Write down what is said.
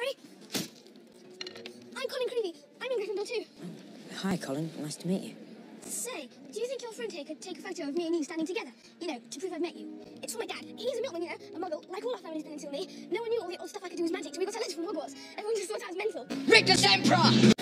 Harry! I'm Colin Creevey. I'm in Gryffindor too. Hi, Colin. Nice to meet you. Say, do you think your friend here could take a photo of me and you standing together? You know, to prove I've met you. It's for my dad. He's a milkman, you know, a muggle, like all our family's been until me. No one knew all the old stuff I could do was magic, so we got our letters from Hogwarts. Everyone just thought I was mental. Rictus Emperor!